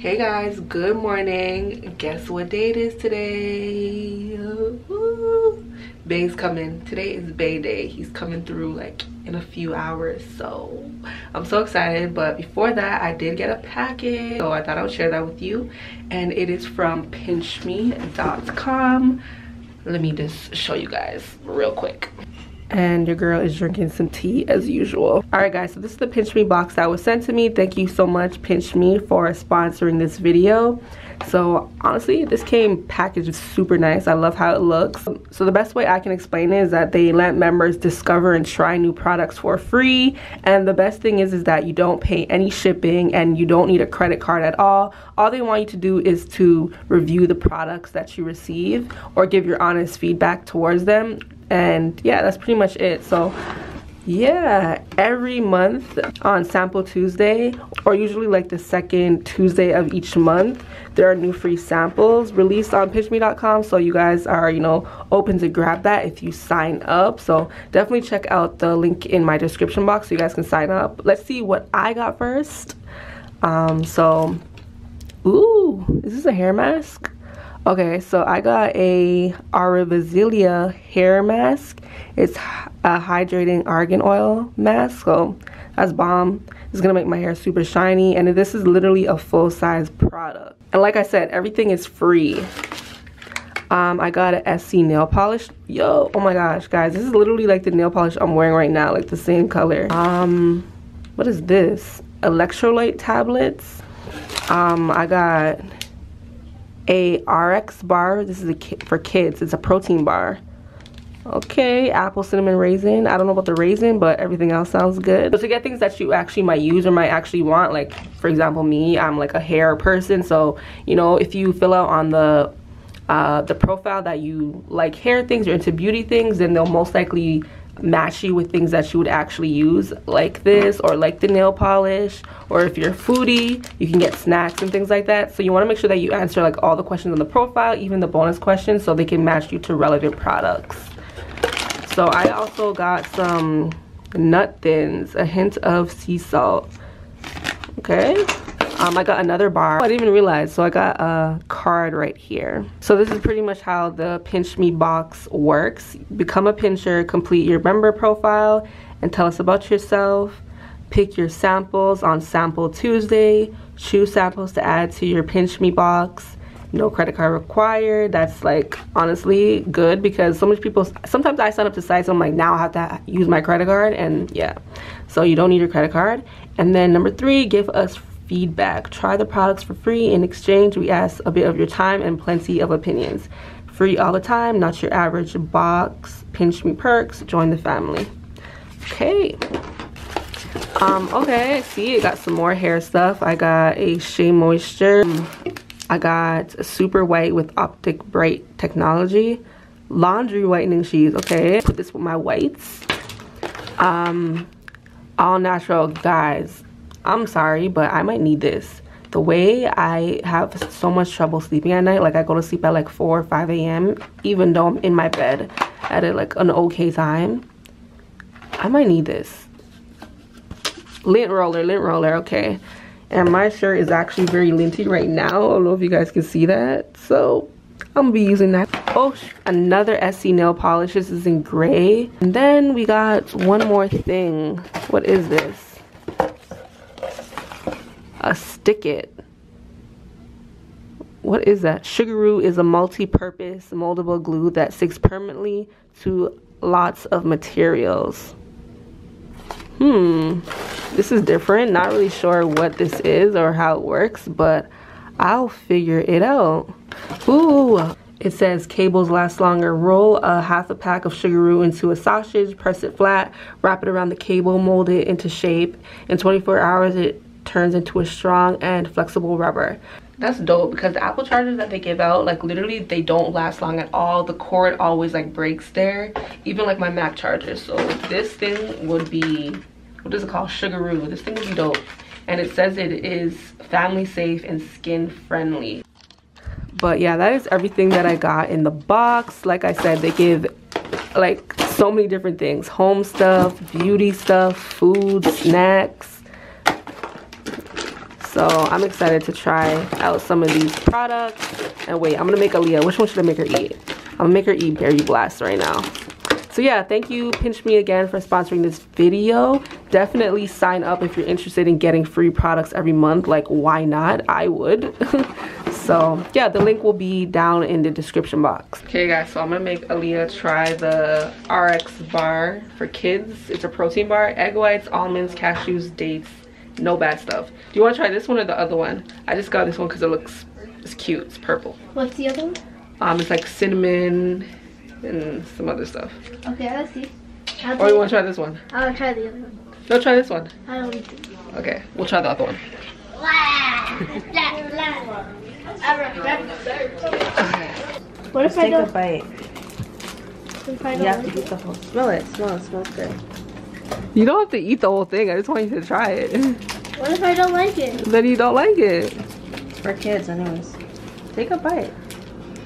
Hey guys, good morning. Guess what day it is today? Woo. Bay's coming. Today is Bay Day. He's coming through like in a few hours, so I'm so excited. But before that, I did get a package, so I thought I would share that with you. And it is from pinchme.com. Let me just show you guys real quick. And your girl is drinking some tea as usual. All right guys, so this is the Pinch Me box that was sent to me. Thank you so much, Pinch Me, for sponsoring this video. So honestly, this came packaged super nice. I love how it looks. So the best way I can explain it is that they let members discover and try new products for free. And the best thing is that you don't pay any shipping and you don't need a credit card at all. All they want you to do is to review the products that you receive or give your honest feedback towards them. And yeah, that's pretty much it. So yeah, every month on Sample Tuesday, or usually like the second Tuesday of each month, there are new free samples released on pinchme.com. So you guys are, you know, open to grab that if you sign up. So definitely check out the link in my description box so you guys can sign up. Let's see what I got first. Ooh, is this a hair mask? Okay, so I got a Aravazilia hair mask. It's a hydrating argan oil mask, so that's bomb. It's gonna make my hair super shiny, and this is literally a full-size product. And like I said, everything is free. I got an SC nail polish. Yo, oh my gosh, guys, this is literally like the nail polish I'm wearing right now, like the same color. What is this? Electrolyte tablets. I got a RX bar. This is for kids. It's a protein bar. Okay, apple, cinnamon, raisin. I don't know about the raisin, but everything else sounds good. So to get things that you actually might use or might actually want, like for example me, I'm like a hair person, so you know, if you fill out on the profile that you like hair things or into beauty things, then they'll most likely match you with things that you would actually use, like this or like the nail polish. Or if you're a foodie, you can get snacks and things like that. So you want to make sure that you answer like all the questions on the profile, even the bonus questions, so they can match you to relevant products. So I also got some Nut Thins, a hint of sea salt. Okay, I got another bar. I didn't even realize, so I got a card right here. So this is pretty much how the Pinch Me box works. Become a pincher, complete your member profile, and tell us about yourself. Pick your samples on Sample Tuesday. Choose samples to add to your Pinch Me box. No credit card required. That's like honestly good, because so many people, sometimes I sign up to sites, I'm like, now I have to use my credit card, and yeah. So you don't need your credit card. And then number 3, give us feedback. Try the products for free. In exchange, we ask a bit of your time and plenty of opinions. Free all the time, not your average box. Pinch Me perks. Join the family. Okay. Okay, see, I got some more hair stuff. I got a Shea Moisture. I got a super white with optic bright technology. Laundry whitening sheets. Okay, put this with my whites. All natural, guys. I'm sorry, but I might need this. The way I have so much trouble sleeping at night, like I go to sleep at like 4 or 5 a.m. even though I'm in my bed at like an okay time, I might need this. Lint roller, okay. And my shirt is actually very linty right now. I don't know if you guys can see that, so I'm gonna be using that. Oh, another SC nail polish. This is in gray. And then we got one more thing. What is this? A stick it. What is that? Sugru is a multi-purpose moldable glue that sticks permanently to lots of materials. This is different. Not really sure what this is or how it works, but I'll figure it out. Ooh. It says cables last longer. Roll a half a pack of Sugru into a sausage, press it flat, wrap it around the cable, mold it into shape. In 24 hours, it turns into a strong and flexible rubber. That's dope, because the Apple chargers that they give out, like literally they don't last long at all. The cord always like breaks there, even like my Mac charger. So this thing would be, what is it called? Sugru. This thing would be dope and it says it is family safe and skin friendly. But yeah, that is everything that I got in the box. Like I said, they give like so many different things. Home stuff, beauty stuff, food, snacks. So I'm excited to try out some of these products. And wait, I'm going to make Aaliyah. Which one should I make her eat? I'm going to make her eat Berry Blast right now. So yeah, thank you Pinch Me again for sponsoring this video. Definitely sign up if you're interested in getting free products every month. Like, why not? I would. So yeah, the link will be down in the description box. Okay guys, so I'm gonna make Aaliyah try the RX bar for kids. It's a protein bar, egg whites, almonds, cashews, dates, no bad stuff. Do you want to try this one or the other one? I just got this one because it looks, it's cute, it's purple. What's the other one? It's like cinnamon and some other stuff. Okay, let's see. Or you want to try this one? I'll try the other one. No, try this one. I don't need this one. Okay, we'll try the other one. What if I don't? Take a bite. You have to eat the whole. Smell it. Smell it. Smells good. You don't have to eat the whole thing. I just want you to try it. What if I don't like it? Then you don't like it. It's for kids, anyways. Take a bite.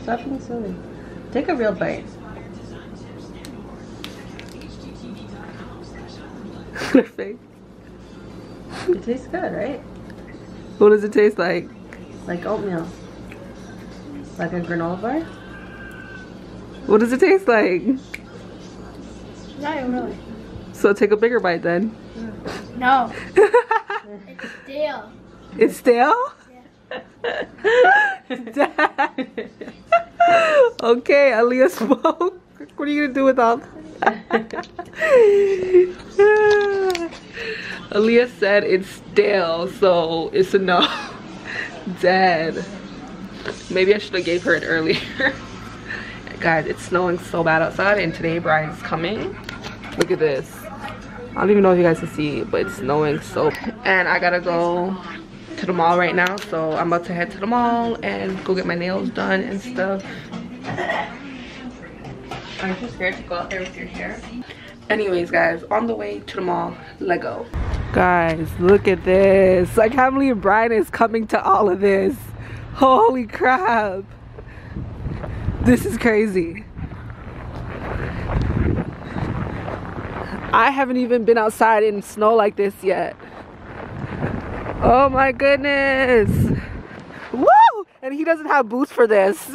Stop being silly. Take a real bite. Perfect. It tastes good, right? What does it taste like? Like oatmeal. Like a granola bar? What does it taste like? Not really. So take a bigger bite then. No. It's stale. It's stale? Yeah. Okay, Aaliyah spoke. What are you gonna do without that? Aaliyah said it's stale, so it's a no. Dead. Maybe I should have gave her it earlier. Guys, it's snowing so bad outside, and today Brian's coming. Look at this. I don't even know if you guys can see, but it's snowing so. And I gotta go to the mall right now, so I'm about to head to the mall and go get my nails done and stuff. I'm too scared to go out there with your hair. Anyways guys, on the way to the mall, Lego. Guys, look at this. I can't believe Brian is coming to all of this. Holy crap. This is crazy. I haven't even been outside in snow like this yet. Oh my goodness. Woo! And he doesn't have boots for this.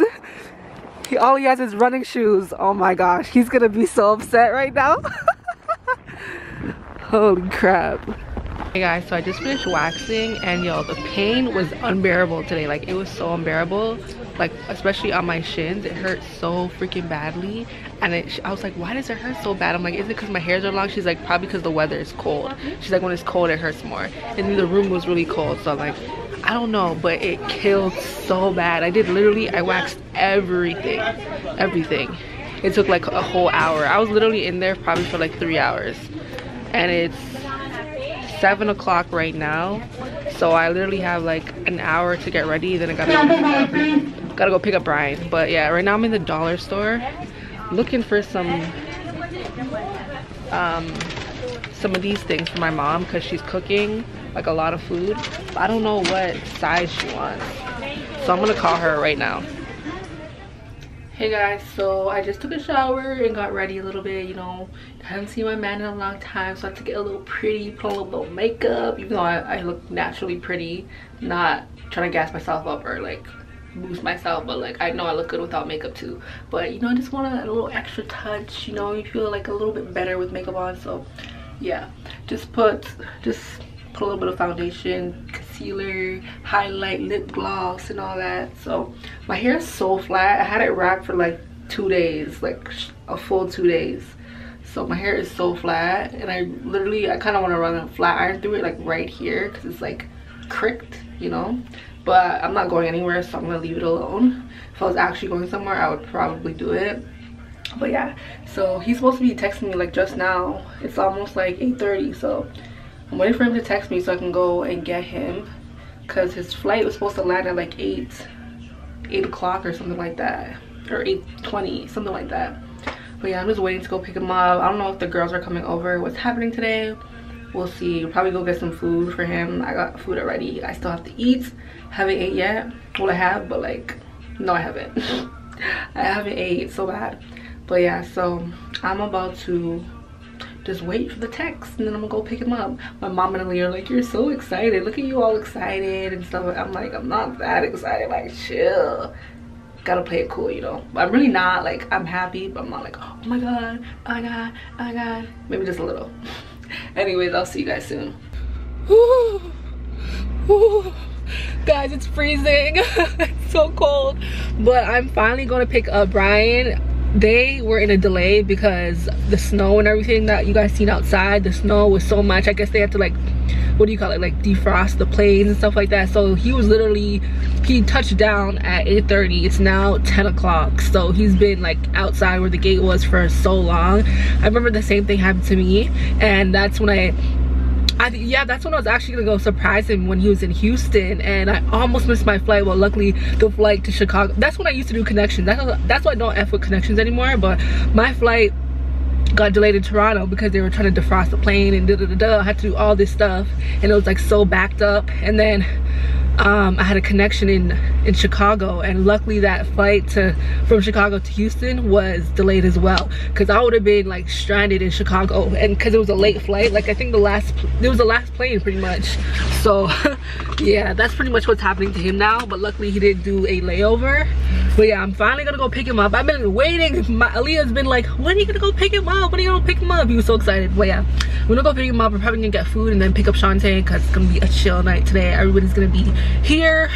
All he has is running shoes. Oh my gosh, he's gonna be so upset right now. Holy crap. Hey guys, so I just finished waxing, and yo, the pain was unbearable today. Like, it was so unbearable, like especially on my shins. It hurt so freaking badly, and I was like, why does it hurt so bad? I'm like, is it because my hairs are long? She's like, probably because the weather is cold. She's like, when it's cold it hurts more. And then the room was really cold, so I'm like, I don't know, but it killed so bad. I did literally, I waxed everything. It took like a whole hour. I was literally in there probably for like 3 hours, and it's 7 o'clock right now, so I literally have like an hour to get ready. Then I gotta go pick up Brian. But yeah, right now I'm in the dollar store looking for some of these things for my mom, because she's cooking like a lot of food. I don't know what size she wants, so I'm gonna call her right now. Hey guys, so I just took a shower and got ready a little bit. You know, I haven't seen my man in a long time, so I had to get a little pretty, put a little makeup, even though I look naturally pretty. Not trying to gas myself up or like boost myself, but like I know I look good without makeup too. But you know, I just want a little extra touch. You know, you feel like a little bit better with makeup on. So yeah, just put a little bit of foundation, concealer, highlight, lip gloss, and all that. So my hair is so flat. I had it wrapped for like 2 days, like a full 2 days. So my hair is so flat, and I kind of want to run a flat iron through it, like right here, because it's like cricked, you know. But I'm not going anywhere, so I'm gonna leave it alone. If I was actually going somewhere, I would probably do it. But yeah, so he's supposed to be texting me like just now. It's almost like 8:30, so I'm waiting for him to text me so I can go and get him, because his flight was supposed to land at like 8 o'clock or something like that, or 8:20, something like that. But yeah, I'm just waiting to go pick him up. I don't know if the girls are coming over, what's happening today, We'll see. We'll probably go get some food for him. I got food already. I still have to eat. Haven't ate yet. Well, I have, but like, no, I haven't. I haven't ate so bad. But yeah, so I'm about to just wait for the text and then I'm gonna go pick him up. My mom and Aaliyah are like, you're so excited. Look at you all excited and stuff. I'm like, I'm not that excited. Like, chill. Gotta play it cool, you know. But I'm really not. Like, I'm happy, but I'm not like, oh my god, oh my god, oh my god. Maybe just a little. Anyways, I'll see you guys soon. Ooh, ooh. Guys, it's freezing. It's so cold. But I'm finally gonna pick up Brian. They were in a delay because the snow and everything that you guys seen outside, the snow was so much. I guess they had to, like, what do you call it, like defrost the planes and stuff like that. So he was literally, he touched down at 8:30. It's now 10 o'clock, so he's been like outside where the gate was for so long. I remember the same thing happened to me, and that's when I was actually gonna go surprise him when he was in Houston, and I almost missed my flight. Well, luckily the flight to Chicago, that's when I used to do connections. That's why I don't F with connections anymore. But my flight got delayed in Toronto because they were trying to defrost the plane and I had to do all this stuff, and it was like so backed up. And then I had a connection in Chicago, and luckily that flight from Chicago to Houston was delayed as well, because I would have been like stranded in Chicago. And because it was a late flight, like I think it was the last plane pretty much. So yeah, that's pretty much what's happening to him now. But luckily he did do a layover. But yeah, I'm finally gonna go pick him up. I've been waiting. Aaliyah's been like, when are you gonna go pick him up? When are you gonna pick him up? He was so excited. But yeah, we're gonna go pick him up. We're probably gonna get food and then pick up Shantae, because it's gonna be a chill night today. Everybody's gonna be here,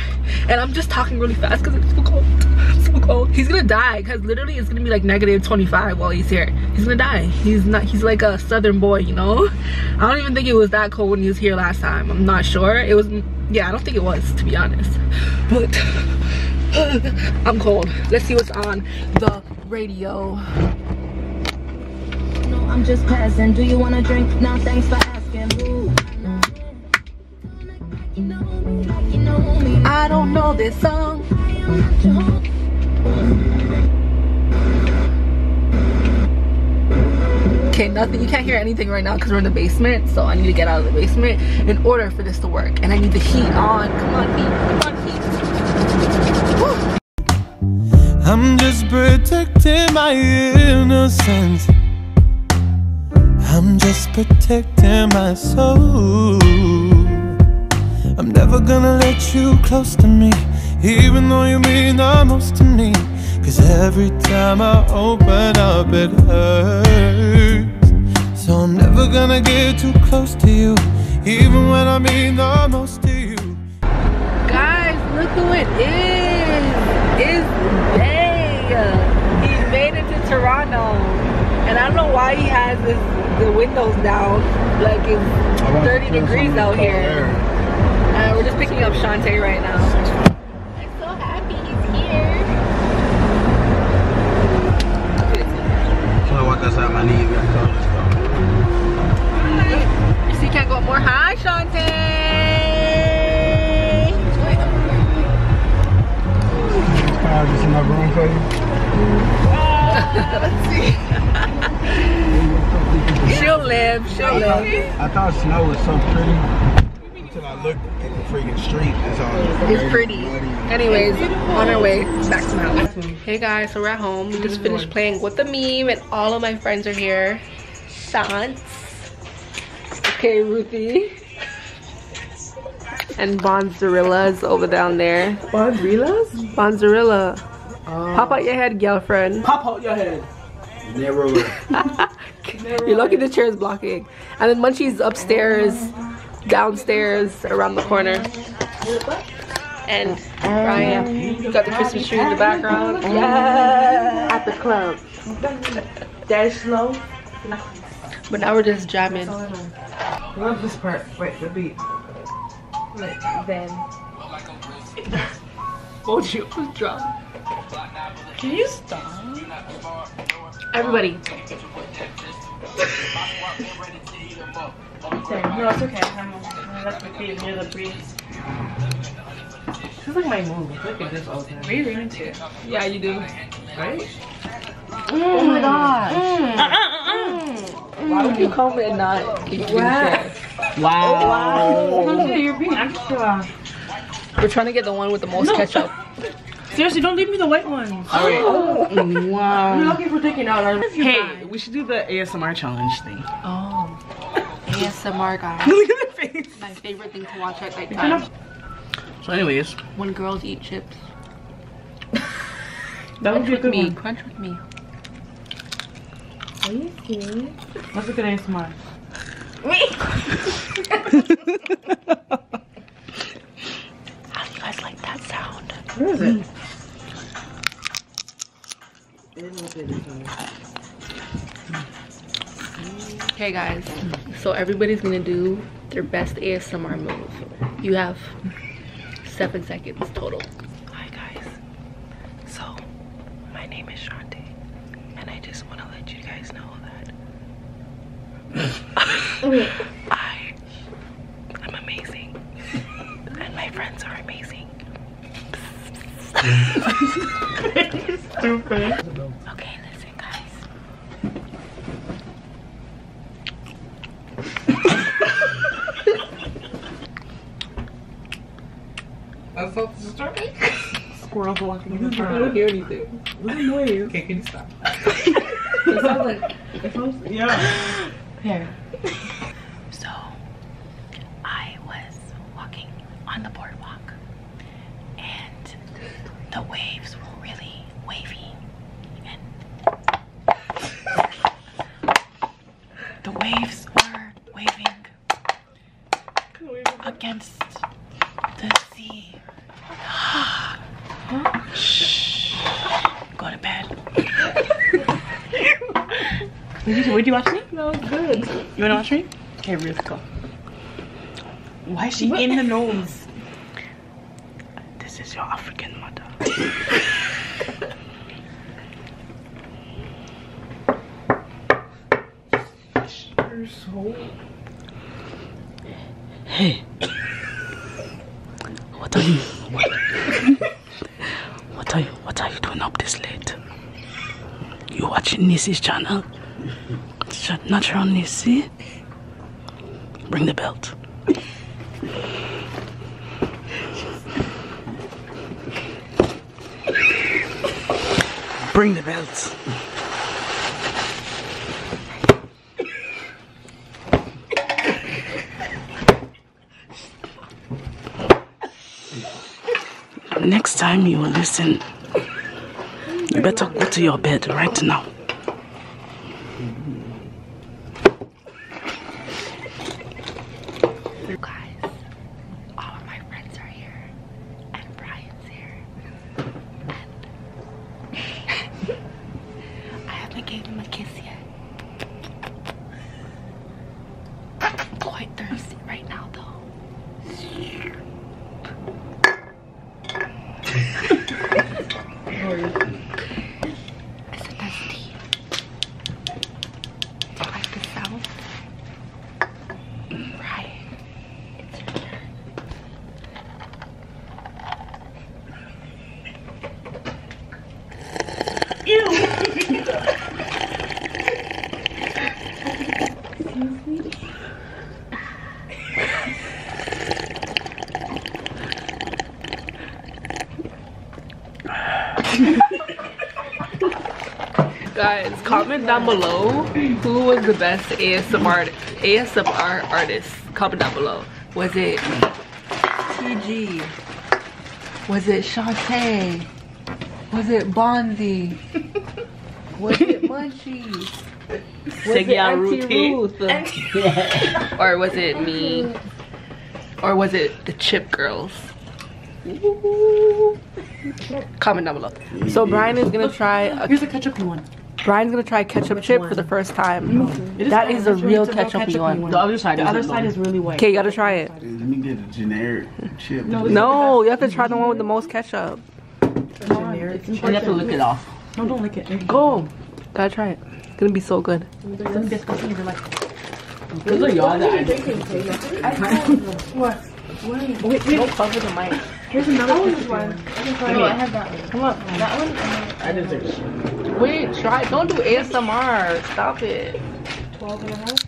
and I'm just talking really fast because it's so cold. It's so cold. He's gonna die, because literally it's gonna be like -25 while he's here. He's gonna die. He's like a southern boy, you know. I don't even think it was that cold when he was here last time. I'm not sure. It was, yeah, I don't think it was, to be honest. But I'm cold. Let's see what's on the radio. No, I'm just passing. Do you want a drink? No, thanks for asking. Ooh. I don't know this song. Okay, nothing. You can't hear anything right now because we're in the basement. So I need to get out of the basement in order for this to work. And I need the heat on. Come on, heat. Come on, heat. I'm just protecting my innocence. I'm just protecting my soul. I'm never gonna let you close to me, even though you mean the most to me. Cause every time I open up it hurts. So I'm never gonna get too close to you, even when I mean the most to you. Guys, look who it is! It's Bay. He made it to Toronto, and I don't know why he has the windows down. Like, it's 30 degrees out here. We're just picking up Shantae right now. I'm so happy he's here. So what does that mean? You see, can't go more high, Shantae. I'll just in my room for you. Let's see. She'll live. She'll live. I thought snow was so pretty until I looked at the freaking street. It's pretty. Anyways, on our way back to my house. Hey guys, so we're at home. We just finished playing What the Meme, and all of my friends are here. Sans. Okay, Ruthie. And Bonzerilla's over down there. Bonzerilla's? Bonzerilla. Pop out your head, girlfriend. Pop out your head. Never. You're lucky the chair is blocking. And then Munchie's upstairs, downstairs, around the corner. And Brian got the Christmas tree in the background. Yeah. At the club. That's slow. But now we're just jamming. I love this part. Wait, the beat. Like then. Oh, she was drunk. Can you stop? Everybody. No, it's okay. I left my feet near the breeze. This is like my move. I look at this all the time. Really? Yeah, you do. Right? Mm. Oh my gosh. Mm. Why would you comb it and not keep it? Wow. We're trying to get the one with the most ketchup. Seriously, don't leave me the white one. All right. Oh. Wow. You're lucky for taking out our... Hey, we should do the ASMR challenge thing. Oh. ASMR, guys. Look at their face. My favorite thing to watch at nighttime. So anyways. When girls eat chips. That would be a good one. Crunch with me. Are you serious? Let's look at ASMR. How do you guys like that sound? Where is it? Hey guys, so everybody's gonna do their best ASMR move. You have 7 seconds total. Hi guys, so my name is Shantae, and I just want to let you guys know that I'm amazing, and my friends are amazing. Stupid. Okay, listen guys. That's not the story. Squirrel blocking in the front. I don't hear anything. What noise? Okay, can you stop? It sounds like... It sounds... Yeah. Here. So, I was walking on the boardwalk, and the waves were really wavy, and the waves were waving against the sea. Shh. Go to bed. Would you watch me? No, it's good. You wanna watch me? Okay, Ruth, go. Why is she in the nose? This is your African mother. You're so... Hey. What are you? What are you doing up this late? You watching Nisi's channel? Natural Nisi? Bring the belt. Bring the belt. Next time you will listen, you better go to your bed right now. Guys, all of my friends are here, and Brian's here, and I haven't gave him a kiss yet. I'm quite thirsty right now though. It's a nice tea. Do you like the sound? Right. It's your turn. Ew! Excuse me? Guys, comment down below who was the best ASMR artist. Comment down below. Was it TG? Was it Shantae? Was it Bonzi? Was it Munchie? Was it Auntie Ruth? Or was it me? Or was it the Chip Girls? Ooh. Comment down below. So Brian is gonna try a... Here's a ketchupy one. Brian's gonna try ketchup chip for the first time. That is a real ketchupy one. The other side, is really white. Okay, you gotta try it. Let me get a generic chip. No, you have to try the one with the most ketchup. Generic. You have to lick it off. No, don't lick it. Go. Gotta try it. It's gonna be so good. There's a yawn that I didn't. What? Wait, don't cover the mic. Here's another one. I have that one. Come on. That one? I didn't take this one. Wait, try. Don't do ASMR. Stop it. 12 and a half.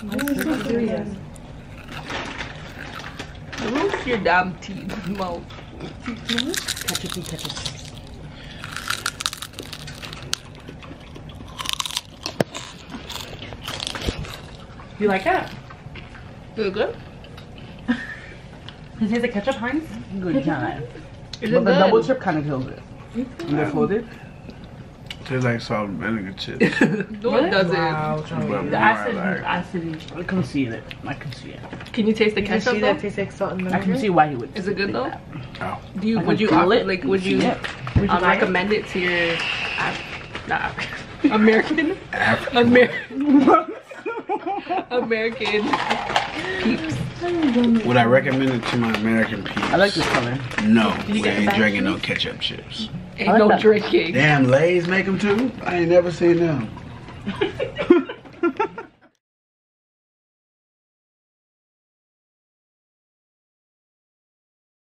I'm Roof your damn teeth, mouth. Catch it, catch it. You like that? Good, good. Is it the ketchup, Heinz? Good time. But the double chip kind of kills it. Is it folded? Tastes like salt and vinegar chips. No, it doesn't. Wow, the acid, I can see it. I can see it. Can you taste the ketchup? See that tastes like salt and vinegar? I can see why you would. Is it good though? Oh. Do you? Would you call it? Like, would you recommend it to your American peeps? Would I recommend it to my American peeps? I like this color. No, we ain't drinking no ketchup chips. Ain't no drinking. Damn, Lay's make them too? I ain't never seen them.